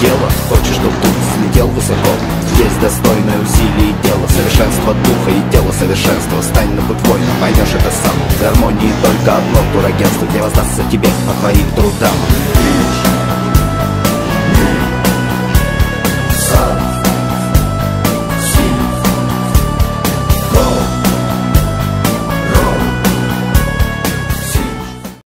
дело. Хочешь, чтоб дух взлетел высоко? Здесь достойное усилий дело. Совершенство духа и тела, совершенство. Стань на путь воина, поймешь это сам. В гармонии только одно турагентство, где воздастся тебе по твоим трудам.